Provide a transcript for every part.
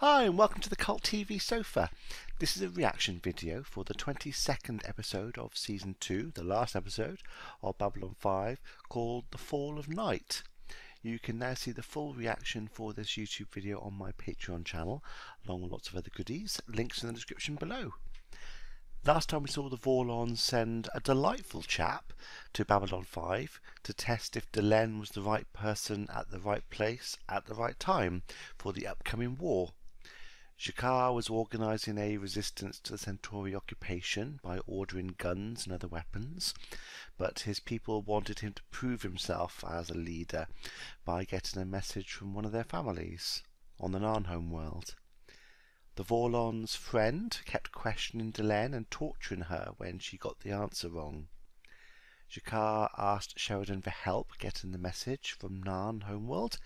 Hi and welcome to the Cult TV Sofa. This is a reaction video for the 22nd episode of Season 2, the last episode of Babylon 5, called The Fall of Night. You can now see the full reaction for this YouTube video on my Patreon channel, along with lots of other goodies. Links in the description below. Last time we saw the Vorlons send a delightful chap to Babylon 5 to test if Delenn was the right person at the right place at the right time for the upcoming war. Shikar was organising a resistance to the Centauri occupation by ordering guns and other weapons, but his people wanted him to prove himself as a leader by getting a message from one of their families on the Narn homeworld. The Vorlons' friend kept questioning Delenn and torturing her when she got the answer wrong. Shikar asked Sheridan for help getting the message from Narn homeworld.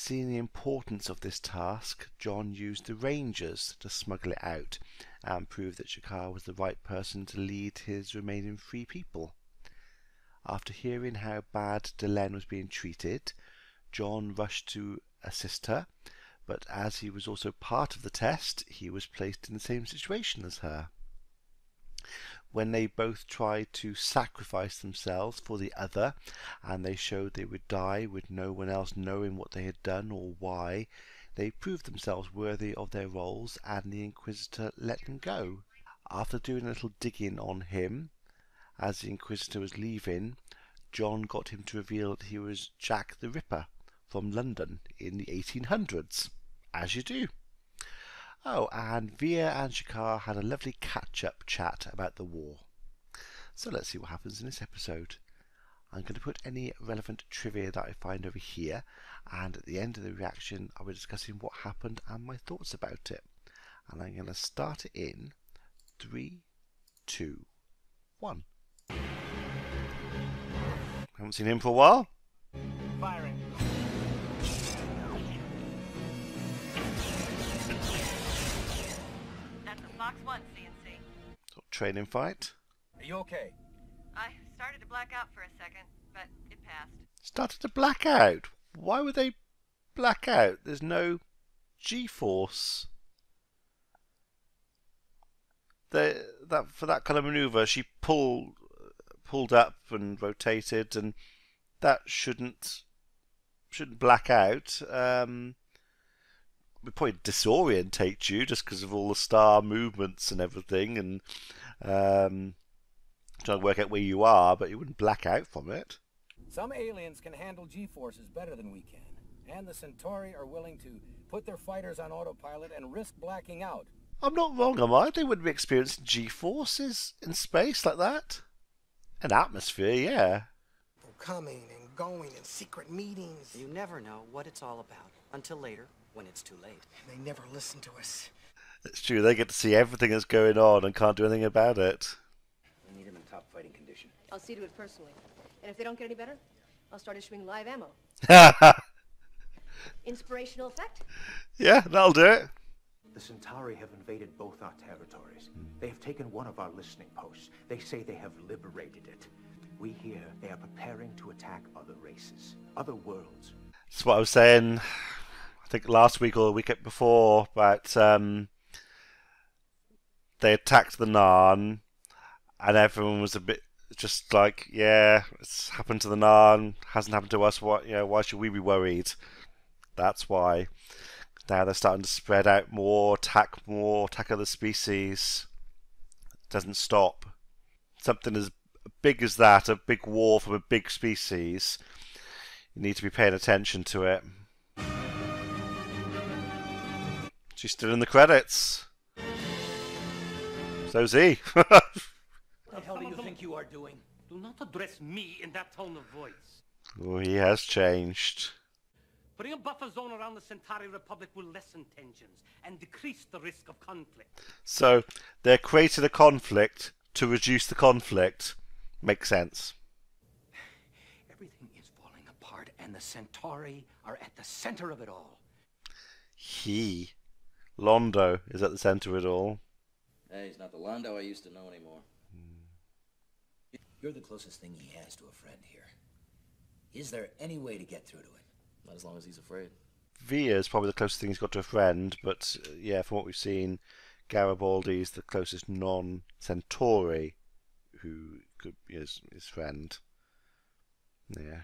Seeing the importance of this task, John used the Rangers to smuggle it out and prove that Shakar was the right person to lead his remaining free people. After hearing how bad Delenn was being treated, John rushed to assist her, but as he was also part of the test, he was placed in the same situation as her. When they both tried to sacrifice themselves for the other, and they showed they would die with no one else knowing what they had done or why, they proved themselves worthy of their roles, and the Inquisitor let them go. After doing a little digging on him, as the Inquisitor was leaving, John got him to reveal that he was Jack the Ripper from London in the 1800s, as you do. Oh, and Via and Shikar had a lovely catch-up chat about the war. So let's see what happens in this episode. I'm going to put any relevant trivia that I find over here, and at the end of the reaction I'll be discussing what happened and my thoughts about it. And I'm going to start it in 3, 2, 1. Haven't seen him for a while. Firing. One CNC. Sort of training fight. Are you okay? I started to black out for a second, but it passed. Started to black out? Why would they black out? There's no G-force. For that kind of manoeuvre, she pulled up and rotated, and that shouldn't black out. Would probably disorientate you just because of all the star movements and everything, and trying to work out where you are, but you wouldn't black out from it. Some aliens can handle G-forces better than we can, and the Centauri are willing to put their fighters on autopilot and risk blacking out. I'm not wrong, am I? They wouldn't be experiencing G-forces in space like that. An atmosphere, yeah. Coming and going and secret meetings. You never know what it's all about until later, when it's too late. They never listen to us. It's true, they get to see everything that's going on and can't do anything about it. We need them in top fighting condition. I'll see to it personally. And if they don't get any better, I'll start issuing live ammo. Inspirational effect? Yeah, that'll do it. The Centauri have invaded both our territories. They have taken one of our listening posts. They say they have liberated it. We hear they are preparing to attack other races, other worlds. That's what I was saying. I think last week or the week before, but they attacked the Narn, and everyone was a bit just like, yeah, it's happened to the Narn, hasn't happened to us. What, you know, why should we be worried? That's why. Now they're starting to spread out more, attack other species. It doesn't stop. Something as big as that, a big war from a big species, you need to be paying attention to it. She's still in the credits. So's he. What the hell do you think you are doing? Do not address me in that tone of voice. Oh, he has changed. Putting a buffer zone around the Centauri Republic will lessen tensions and decrease the risk of conflict. So, they're creating a conflict to reduce the conflict. Makes sense. Everything is falling apart and the Centauri are at the center of it all. He... Londo is at the centre of it all. Hey, he's not the Londo I used to know anymore. You're the closest thing he has to a friend here. Is there any way to get through to him? Not as long as he's afraid. Via is probably the closest thing he's got to a friend, but yeah, from what we've seen, Garibaldi is the closest non-Centauri who could be his friend. Yeah.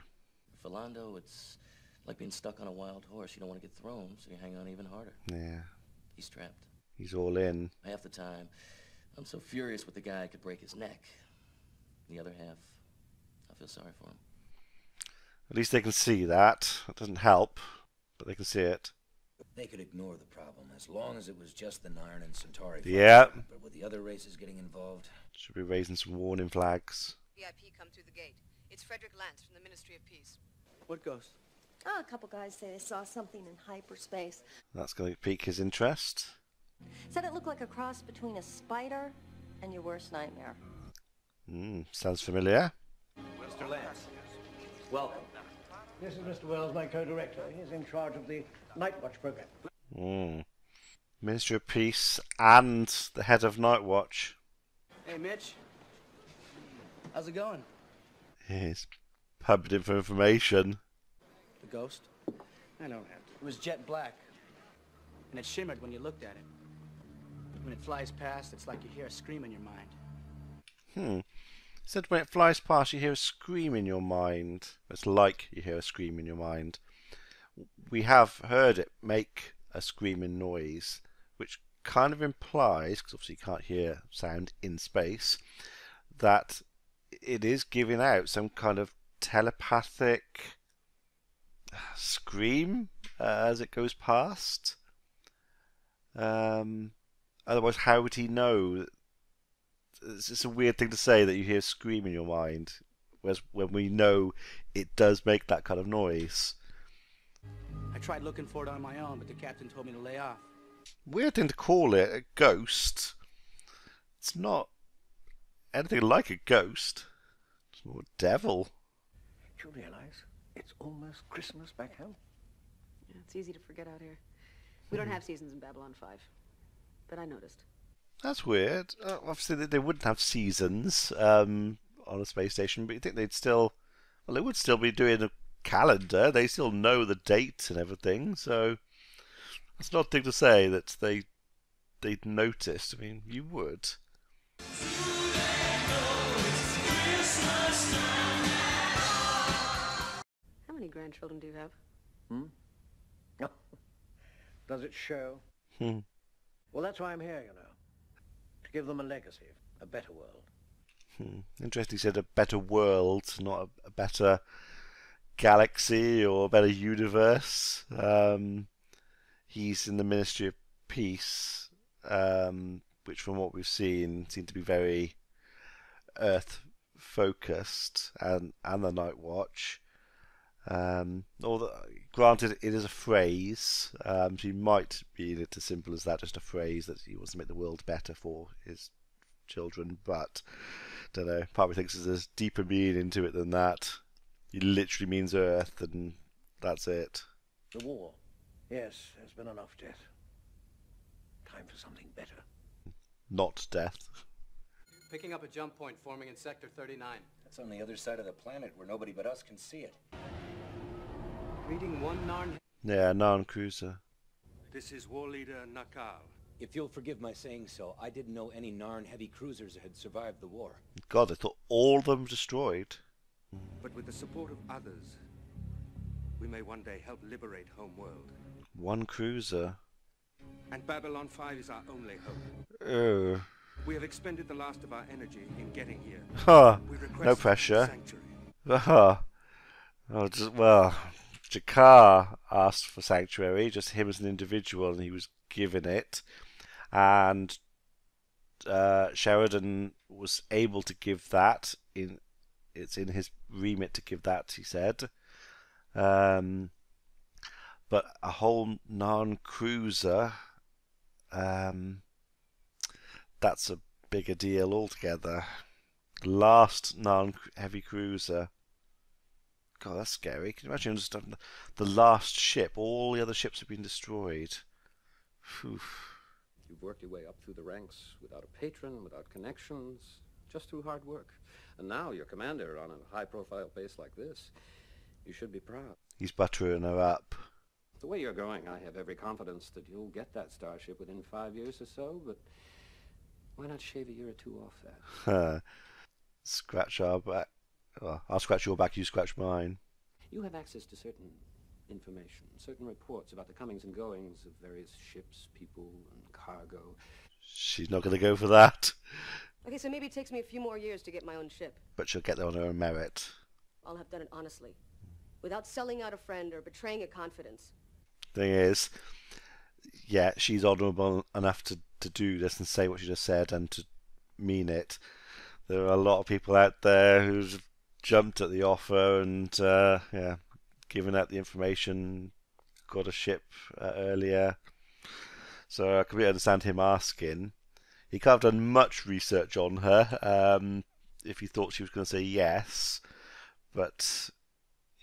For Londo, it's like being stuck on a wild horse. You don't want to get thrown, so you hang on even harder. Yeah. He's trapped. He's all in. Half the time, I'm so furious with the guy I could break his neck. The other half, I feel sorry for him. At least they can see that. That doesn't help, but they can see it. They could ignore the problem as long as it was just the Narn and Centauri. Yeah. But with the other races getting involved... Should be raising some warning flags. VIP come through the gate. It's Frederick Lance from the Ministry of Peace. What ghost? Oh, a couple guys say they saw something in hyperspace. That's going to pique his interest. Said it looked like a cross between a spider and your worst nightmare. Sounds familiar. Mr. Lance. Welcome. This is Mr. Welles, my co-director. He's in charge of the Nightwatch program. Ministry of Peace and the head of Nightwatch. Hey, Mitch. How's it going? He's pumping for information. The ghost? I don't have to. It was jet black. And it shimmered when you looked at it. When it flies past, it's like you hear a scream in your mind. Said when it flies past, you hear a scream in your mind. It's like you hear a scream in your mind. We have heard it make a screaming noise, which kind of implies, because obviously you can't hear sound in space, that it is giving out some kind of telepathic scream as it goes past. Otherwise, how would he know? It's just a weird thing to say that you hear scream in your mind, whereas when we know it does make that kind of noise. I tried looking for it on my own, but the captain told me to lay off. Weird thing to call it a ghost. It's not anything like a ghost. It's more a devil. Do you realise it's almost Christmas back home? Yeah, it's easy to forget out here. We don't have seasons in Babylon 5, but I noticed. That's weird. Obviously, they wouldn't have seasons on a space station, but you think they'd still... Well, they would still be doing a calendar. They still know the dates and everything, so... It's not a thing to say that they'd noticed. I mean, you would. How many grandchildren do you have? Does it show? Well, that's why I'm here, you know. To give them a legacy, a better world. Interesting, he said a better world, not a better galaxy or a better universe. He's in the Ministry of Peace, which from what we've seen seemed to be very Earth-focused, and the Night Watch. Although, granted, it is a phrase, so you might be it as simple as that, just a phrase that he wants to make the world better for his children, but don't know, part of me thinks there's a deeper meaning to it than that. It literally means Earth, and that's it. The war. Yes, there's been enough death. Time for something better. Not death. Picking up a jump point forming in Sector 39. That's on the other side of the planet where nobody but us can see it. Reading one Narn... Yeah, Narn cruiser. This is War Leader Nakal. If you'll forgive my saying so, I didn't know any Narn heavy cruisers had survived the war. God, I thought all of them destroyed. But with the support of others, we may one day help liberate homeworld. One cruiser. And Babylon 5 is our only hope. We have expended the last of our energy in getting here. We request no pressure. Sanctuary. Well... Shikar asked for sanctuary, just him as an individual, and he was given it. And Sheridan was able to give that. It's in his remit to give that, he said. But a whole non-cruiser, that's a bigger deal altogether. Last non-heavy cruiser. God, that's scary. Can you imagine just the last ship? All the other ships have been destroyed. Whew. You've worked your way up through the ranks without a patron, without connections, just through hard work. And now you're commander on a high-profile base like this. You should be proud. He's buttering her up. The way you're going, I have every confidence that you'll get that starship within 5 years or so, but why not shave a year or two off that? Scratch our back. Well, I'll scratch your back, you scratch mine. You have access to certain information, certain reports about the comings and goings of various ships, people, and cargo. She's not going to go for that. Okay, so maybe it takes me a few more years to get my own ship. But she'll get there on her own merit. I'll have done it honestly, without selling out a friend or betraying a confidence. Thing is, yeah, she's honourable enough to do this and say what she just said and to mean it. There are a lot of people out there who've jumped at the offer and, yeah, given out the information, got a ship earlier. So I completely understand him asking. He can't have done much research on her if he thought she was going to say yes. But,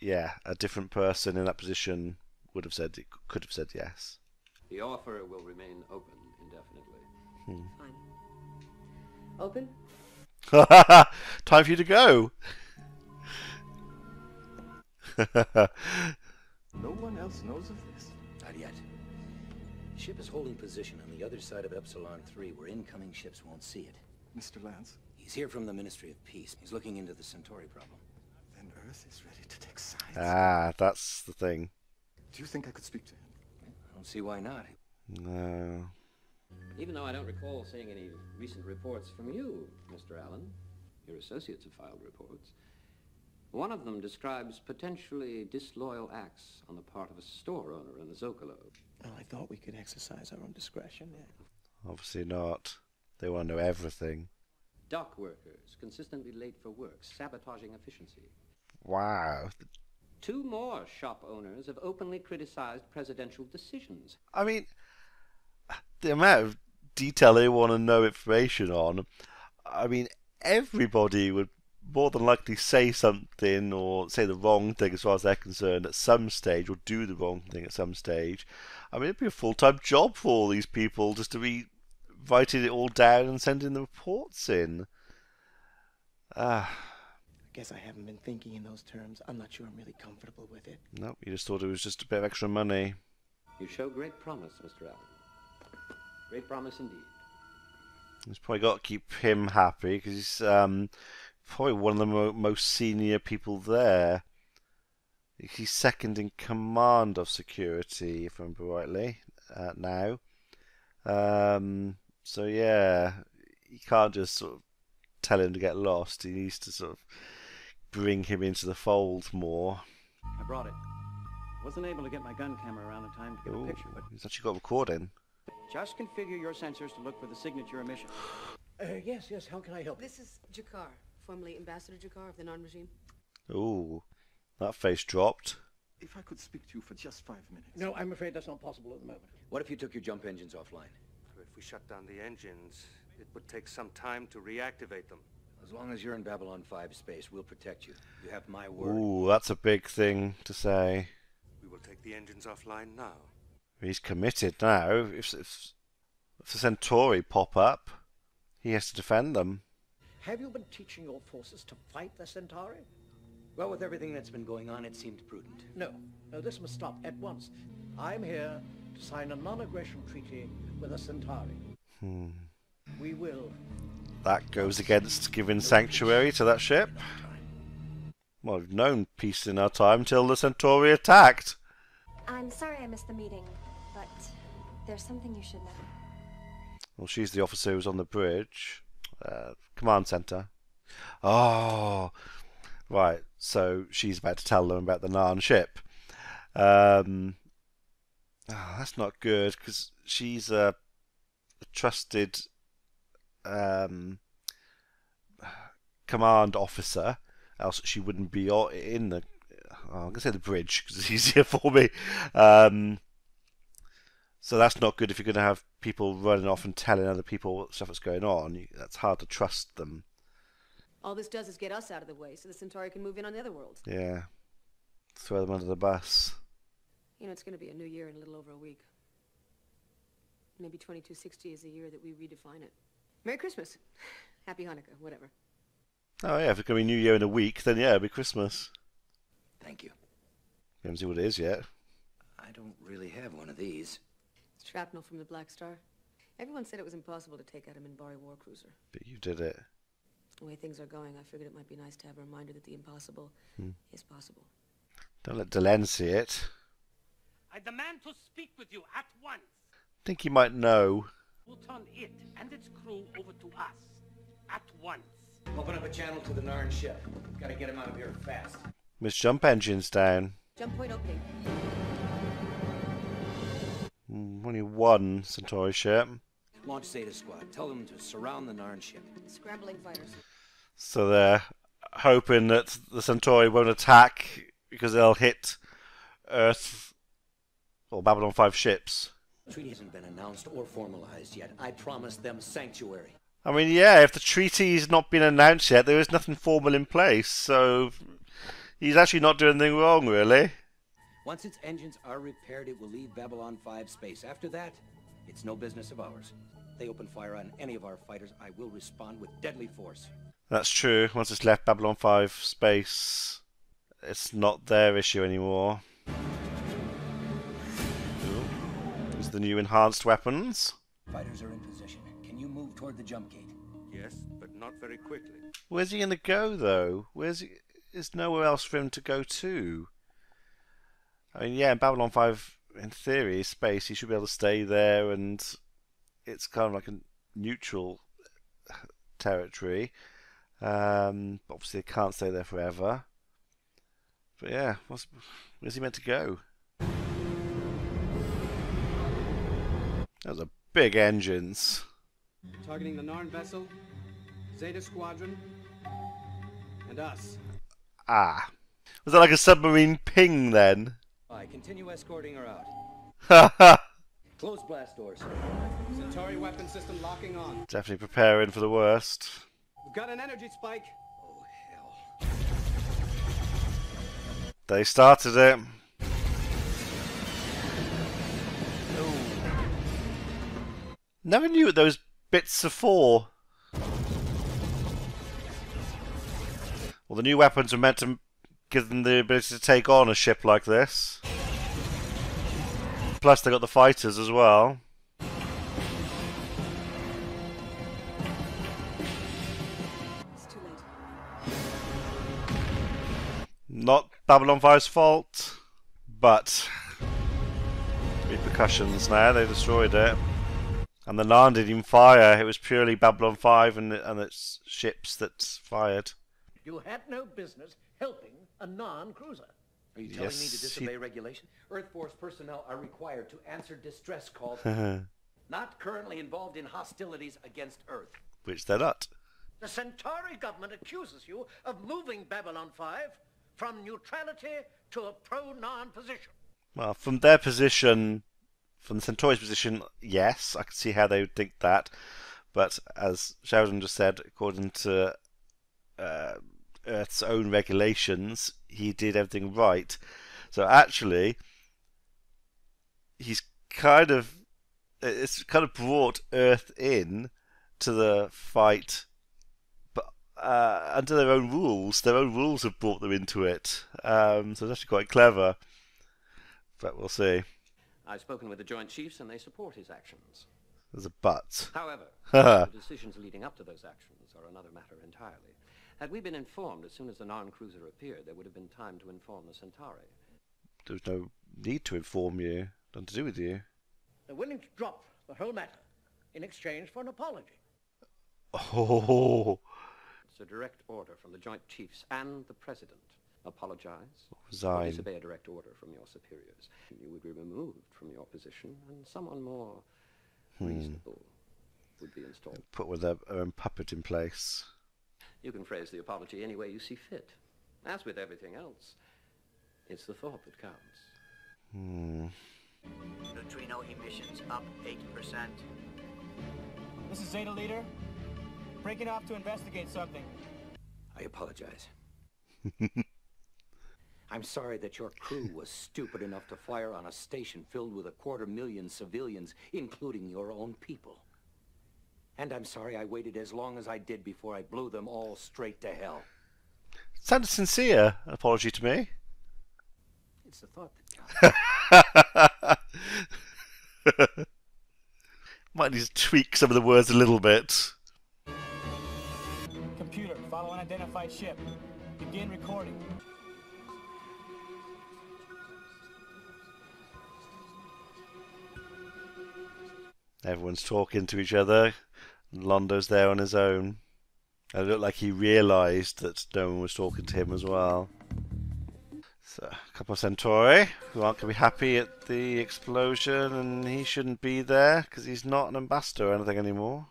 yeah, a different person in that position would have said, could have said yes. The offer will remain open indefinitely. Fine. Open? Time for you to go. No one else knows of this. Not yet. The ship is holding position on the other side of Epsilon 3 where incoming ships won't see it. Mr. Lance? He's here from the Ministry of Peace. He's looking into the Centauri problem. Then Earth is ready to take sides. Ah, that's the thing. Do you think I could speak to him? I don't see why not. No. Even though I don't recall seeing any recent reports from you, Mr. Allen, your associates have filed reports. One of them describes potentially disloyal acts on the part of a store owner in the Zocalo. Oh, I thought we could exercise our own discretion. Yeah. Obviously not. They want to know everything. Dock workers, consistently late for work, sabotaging efficiency. Wow. Two more shop owners have openly criticized presidential decisions. I mean, the amount of detail they want to know information on, I mean, everybody would more than likely say something or say the wrong thing as far as they're concerned at some stage, or do the wrong thing at some stage. I mean, it'd be a full-time job for all these people just to be writing it all down and sending the reports in. I guess I haven't been thinking in those terms. I'm not sure I'm really comfortable with it. No, you just thought it was just a bit of extra money. You show great promise, Mr. Allen. Great promise indeed. It's probably got to keep him happy because he's probably one of the most senior people there. He's second in command of security, if I remember rightly, now. So yeah, you can't just sort of tell him to get lost. He needs to sort of bring him into the fold more. I brought it. Wasn't able to get my gun camera around in time to get a picture, but he's actually got recording. Just configure your sensors to look for the signature emission. Yes, how can I help? This is G'Kar, formerly Ambassador G'Kar of the Narn regime. Ooh, that face dropped. If I could speak to you for just 5 minutes. No, I'm afraid that's not possible at the moment. What if you took your jump engines offline? If we shut down the engines, it would take some time to reactivate them. As long as you're in Babylon 5 space, we'll protect you. You have my word. Ooh, that's a big thing to say. We will take the engines offline now. He's committed now. If the Centauri pop up, he has to defend them. Have you been teaching your forces to fight the Centauri? Well, with everything that's been going on, it seemed prudent. No, this must stop at once. I'm here to sign a non-aggression treaty with the Centauri. We will. That goes against giving sanctuary to that ship. Well, we've known peace in our time till the Centauri attacked. I'm sorry I missed the meeting, but there's something you should know. Well, she's the officer who's on the bridge. Command centre. Oh, right. So she's about to tell them about the Narn ship. Oh, that's not good, because she's a trusted command officer. Else she wouldn't be in the... Oh, I'm going to say the bridge because it's easier for me. So that's not good if you're going to have people running off and telling other people what stuff that's going on. That's hard to trust them. All this does is get us out of the way so the Centauri can move in on the other worlds. Yeah. Throw them under the bus. You know, it's going to be a new year in a little over a week. Maybe 2260 is the year that we redefine it. Merry Christmas. Happy Hanukkah, whatever. Oh, yeah, if it's going to be New Year in a week, then yeah, it'll be Christmas. Thank you. We haven't seen what it is yet. I I don't really have one of these. It's shrapnel from the Black Star. Everyone said it was impossible to take out a Minbari war cruiser. But you did it. The way things are going, I figured it might be nice to have a reminder that the impossible is possible. Don't let Delenn see it. I demand to speak with you at once. I think he might know. We'll turn it and its crew over to us. At once. Open up a channel to the Narn ship. Gotta get him out of here fast. Miss Jump Engine's down. Jump point opening. Only one Centauri ship. Launch Zeta Squad. Tell them to surround the Narn ship. Scrambling fighters. So they're hoping that the Centauri won't attack because they'll hit Earth or Babylon 5 ships. The treaty hasn't been announced or formalized yet. I promised them sanctuary. I mean, yeah, if the treaty's not been announced yet, there is nothing formal in place, so he's actually not doing anything wrong, really. Once its engines are repaired, it will leave Babylon 5 space. After that, it's no business of ours. If they open fire on any of our fighters, I will respond with deadly force. That's true. Once it's left Babylon 5 space, it's not their issue anymore. It's the new enhanced weapons. Fighters are in position. You move toward the jump gate. Yes, but not very quickly. Where's he going to go, though? There's nowhere else for him to go to. I mean, yeah, in Babylon 5, in theory, space, he should be able to stay there, and it's kind of like a neutral territory. Obviously, they can't stay there forever. But yeah, where's he meant to go? Those are big engines. Targeting the Narn vessel, Zeta Squadron, and us. Ah. Was that like a submarine ping then? I continue escorting her out. Ha ha! Close blast doors. Centauri weapon system locking on. Definitely preparing for the worst. We've got an energy spike. Oh hell. They started it. Oh. Never knew what those bits of four. Well, the new weapons are meant to give them the ability to take on a ship like this. Plus, they got the fighters as well. It's too late. Not Babylon 5's fault, but repercussions now. They destroyed it. And the Narn didn't even fire. It was purely Babylon 5 and its ships that fired. You had no business helping a non-cruiser. Are you telling me to disobey regulation? Earth Force personnel are required to answer distress calls. Not currently involved in hostilities against Earth. Which they're not. The Centauri government accuses you of moving Babylon 5 from neutrality to a pro-Narn position. Well, from their position... From the Centauri's position, yes, I can see how they would think that. But as Sheridan just said, according to Earth's own regulations, he did everything right. So actually, it's kind of brought Earth in to the fight, but under their own rules. Their own rules have brought them into it. So it's actually quite clever. But we'll see. I've spoken with the Joint Chiefs and they support his actions. There's a but. However, the decisions leading up to those actions are another matter entirely. Had we been informed as soon as the Narn cruiser appeared, there would have been time to inform the Centauri. There was no need to inform you. Nothing to do with you. They're willing to drop the whole matter in exchange for an apology. Oh. It's a direct order from the Joint Chiefs and the President. Apologize, resign, or disobey a direct order from your superiors. You would be removed from your position, and someone more reasonable would be installed. Put with their own puppet in place. You can phrase the apology any way you see fit. As with everything else, it's the thought that counts. Neutrino emissions up 8%. This is Zeta Leader. Breaking off to investigate something. I apologize. I'm sorry that your crew was stupid enough to fire on a station filled with 250,000 civilians, including your own people. And I'm sorry I waited as long as I did before I blew them all straight to hell. Sounds sincere. An apology to me. It's the thought that counts. Might need to tweak some of the words a little bit. Computer, follow unidentified ship. Begin recording. Everyone's talking to each other. Londo's there on his own. And it looked like he realised that no one was talking to him as well. So, a couple of Centauri who aren't going to be happy at the explosion, and he shouldn't be there because he's not an ambassador or anything anymore.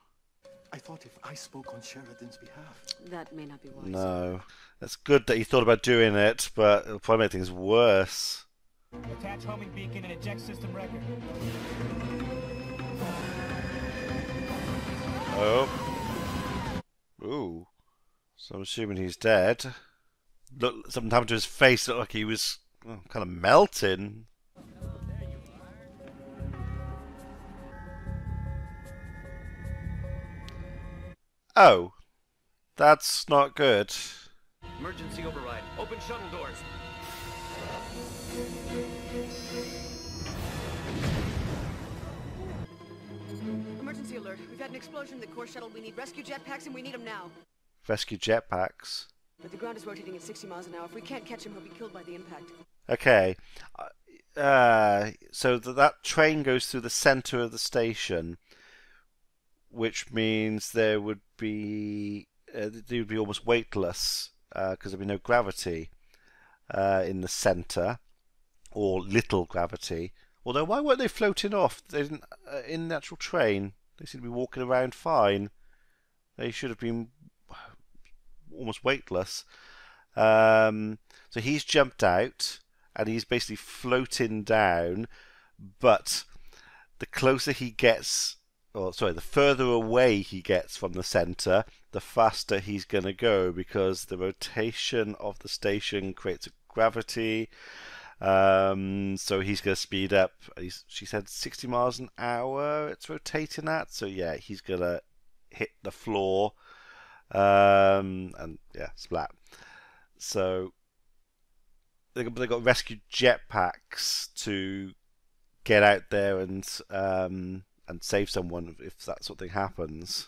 I thought if I spoke on Sheridan's behalf... That may not be wise. No. That's good that he thought about doing it, but it'll probably make things worse. Attach homing beacon and eject system record. Oh. Ooh. So I'm assuming he's dead. Look, something happened to his face. Looked like he was kind of melting. Oh, that's not good. Emergency override. Open shuttle doors. Emergency alert. We've had an explosion in the core shuttle. We need rescue jetpacks, and we need them now. Rescue jetpacks. But the ground is rotating at 60 miles an hour. If we can't catch him, he'll be killed by the impact. Okay. So that train goes through the center of the station, which means there would be they would be almost weightless because there'd be no gravity in the center, or little gravity. Although, why weren't they floating off? They didn't in the actual train. They seem to be walking around fine. They should have been almost weightless. So he's jumped out and he's basically floating down, but the closer he gets, or sorry, the further away he gets from the center, the faster he's going to go, because the rotation of the station creates a gravity. So he's going to speed up. She said 60 miles an hour it's rotating at, so yeah, he's going to hit the floor. And yeah, splat. So they got rescued jetpacks to get out there and save someone if that sort of thing happens.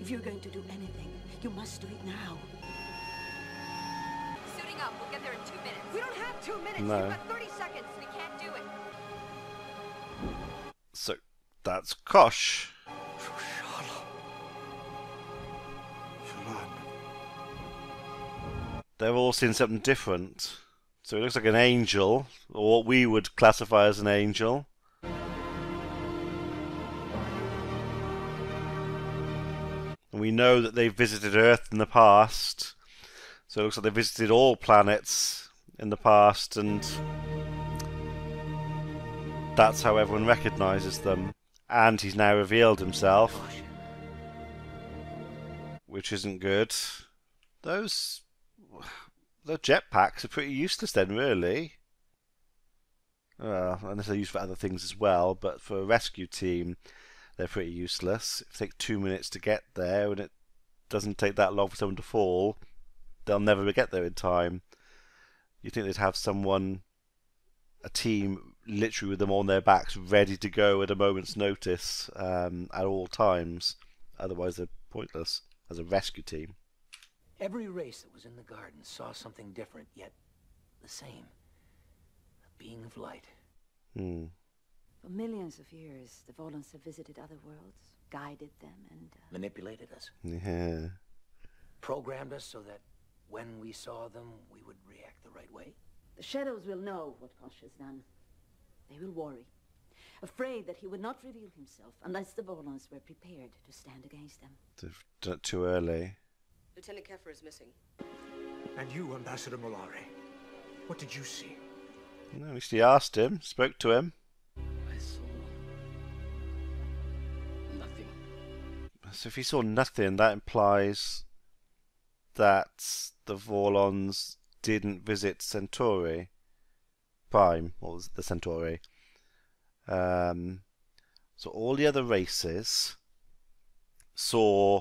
If you're going to do anything, you must do it now. Suiting up, we'll get there in 2 minutes. We don't have 2 minutes. No. We've got 30 seconds. We can't do it. So that's Kosh. They're all seeing something different. So it looks like an angel, or what we would classify as an angel. And we know that they've visited Earth in the past. So it looks like they've visited all planets in the past, and that's how everyone recognizes them. And he's now revealed himself, which isn't good. The jetpacks are pretty useless then, really. Unless they're used for other things as well, but for a rescue team, they're pretty useless. If it takes 2 minutes to get there, and it doesn't take that long for someone to fall, they'll never get there in time. You'd think they'd have someone, a team, literally with them on their backs, ready to go at a moment's notice at all times. Otherwise, they're pointless as a rescue team. Every race that was in the garden saw something different, yet the same. A being of light. Mm. For millions of years, the Vorlons have visited other worlds, guided them, and... manipulated us. Yeah. Programmed us so that when we saw them, we would react the right way. The Shadows will know what Kosh has done. They will worry, afraid that he would not reveal himself unless the Vorlons were prepared to stand against them. They've done it too early. Lieutenant Keffer is missing. And you, Ambassador Molari, what did you see? No, at least he asked him, spoke to him. I saw nothing. So if he saw nothing, that implies that the Vorlons didn't visit Centauri Prime, or the Centauri. So all the other races saw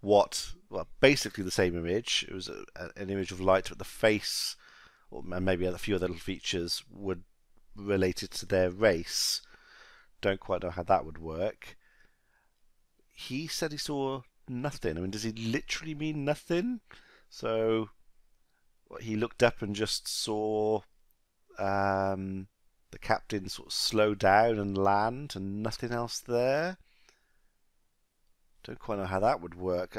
what, well, basically the same image. It was an image of light, but the face, or maybe a few other little features, would related to their race. Don't quite know how that would work. He said he saw nothing. I mean, does he literally mean nothing? So he looked up and just saw the captain sort of slow down and land, and nothing else there. Don't quite know how that would work.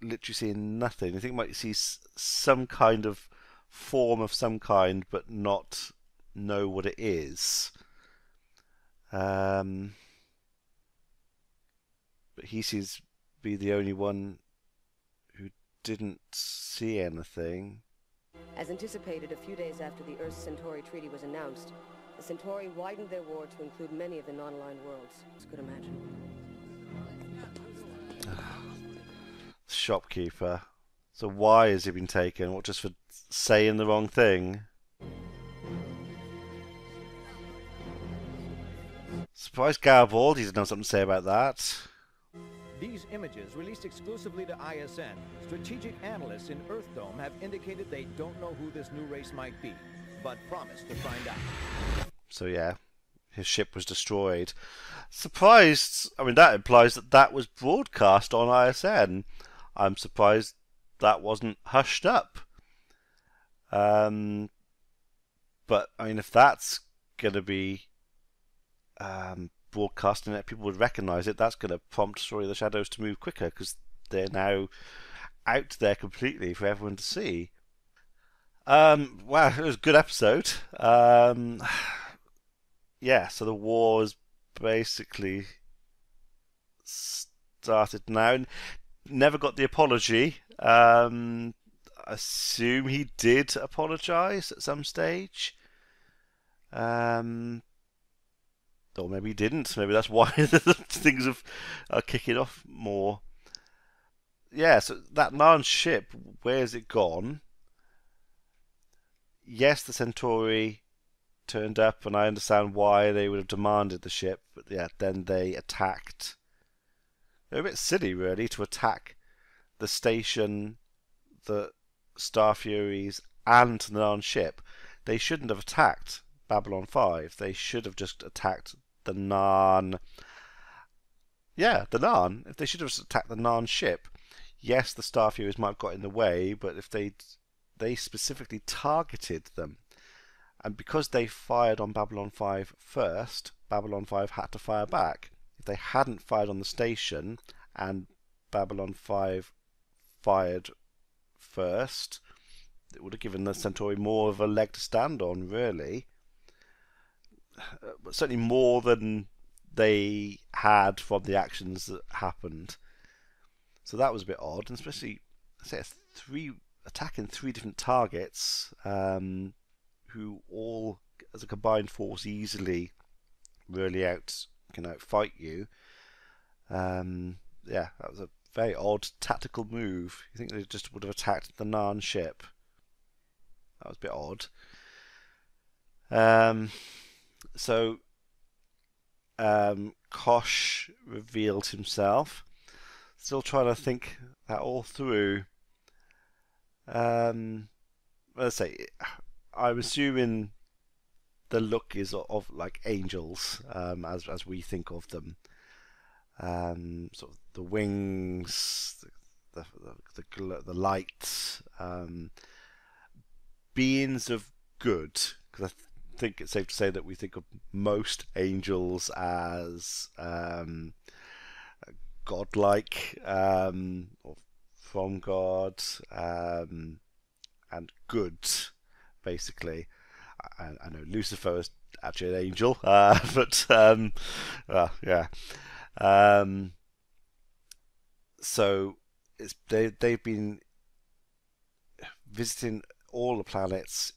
Literally seeing nothing. I think you might see some kind of form of some kind, but not know what it is. But he seems to be the only one who didn't see anything. As anticipated, a few days after the Earth's Centauri Treaty was announced, the Centauri widened their war to include many of the non-aligned worlds. As you could imagine. Shopkeeper. So why has he been taken? What, just for saying the wrong thing? Surprised Garibaldi doesn't have something to say about that. These images, released exclusively to ISN, strategic analysts in Earthdome have indicated they don't know who this new race might be, but promise to find out. So yeah, his ship was destroyed. Surprised, I mean, that implies that that was broadcast on ISN. I'm surprised that wasn't hushed up. But, I mean, if that's going to be broadcasting it, people would recognise it, that's going to prompt Story of the Shadows to move quicker, because they're now out there completely for everyone to see. Wow, it was a good episode. Yeah, so the war is basically started now. And never got the apology. I assume he did apologise at some stage. Or maybe he didn't. Maybe that's why things are kicking off more. Yeah, so that Narn ship, where's it gone? Yes, the Centauri turned up, and I understand why they would have demanded the ship. But yeah, then they attacked. They're a bit silly, really, to attack the station, the Star Furies, and the Narn ship. They shouldn't have attacked Babylon 5. They should have just attacked the Narn. Yeah, the Narn. If they should have attacked the Narn ship. Yes, the Star Furies might have got in the way, but if they specifically targeted them. And because they fired on Babylon 5 first, Babylon 5 had to fire back. If they hadn't fired on the station and Babylon 5 fired first, it would have given the Centauri more of a leg to stand on, really. But certainly more than they had from the actions that happened. So that was a bit odd, and especially, I say, attacking three different targets, who all, as a combined force, easily really can outfight you. Yeah, that was a very odd tactical move. You think they just would have attacked the Narn ship? That was a bit odd. So Kosh revealed himself. Still trying to think that all through. Let's say, I'm assuming the look is of like angels, as we think of them. Sort of the wings, the light, beings of good. Because I think it's safe to say that we think of most angels as godlike, or from God, and good, basically. I know Lucifer is actually an angel, so it's they've been visiting all the planets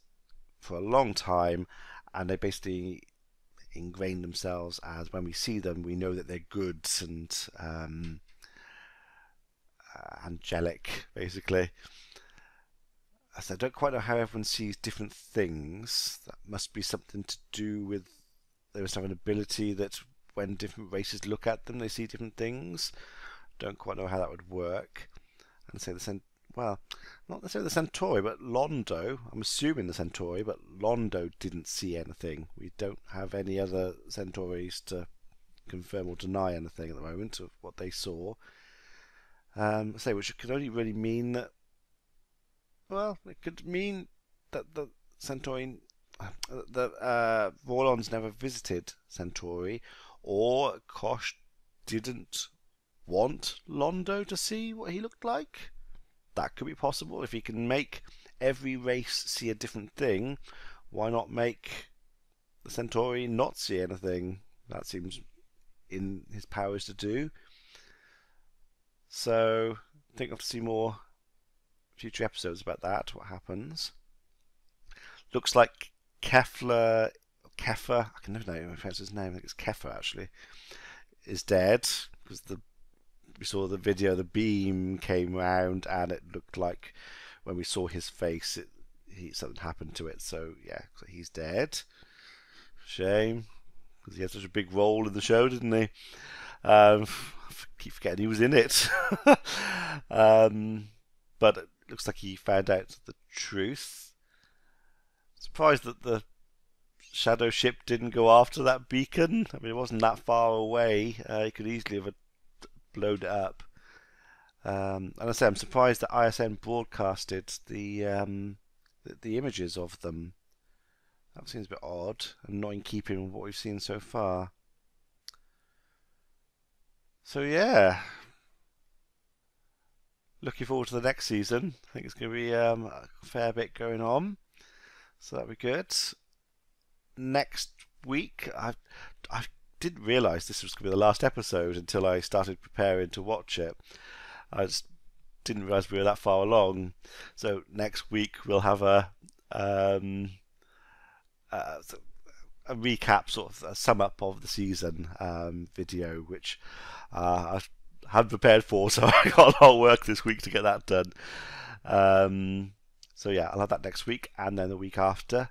for a long time, and they basically ingrained themselves as, when we see them, we know that they're good and angelic, basically. As I don't quite know how everyone sees different things. That must be something to do with they must have an ability that when different races look at them, they see different things. Don't quite know how that would work. And so the well, not necessarily the Centauri, but Londo. I'm assuming the Centauri, but Londo didn't see anything. We don't have any other Centauris to confirm or deny anything at the moment of what they saw. So which could only really mean that, well, it could mean that the Centauri, the Vorlons never visited Centauri, or Kosh didn't want Londo to see what he looked like. That could be possible. If he can make every race see a different thing, why not make the Centauri not see anything? That seems in his powers to do. So I think I'll have to see more future episodes about that, what happens. Looks like Keffer, I can never know if that's his name, I think it's Keffer actually, is dead, because we saw the video, the beam came round and it looked like when we saw his face, something happened to it. So yeah, so he's dead. Shame, because he had such a big role in the show, didn't he? I keep forgetting he was in it. But it looks like he found out the truth. Surprised that the Shadow ship didn't go after that beacon. I mean, it wasn't that far away. He could easily have blown it up. And I say I'm surprised that ISN broadcasted the images of them. That seems a bit odd and not in keeping with what we've seen so far. So yeah, looking forward to the next season. I think it's going to be a fair bit going on, so that'll be good. Next week, I didn't realise this was going to be the last episode until I started preparing to watch it. I just didn't realise we were that far along. So next week we'll have a recap, sort of a sum up of the season video, which I had prepared for, so I got a lot of work this week to get that done. So yeah, I'll have that next week, and then the week after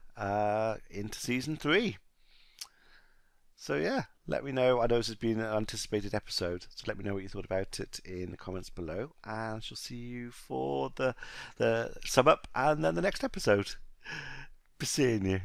into season 3. So yeah, let me know. I know this has been an anticipated episode, so let me know what you thought about it in the comments below, and I shall see you for the sum up and then the next episode. Be seeing you.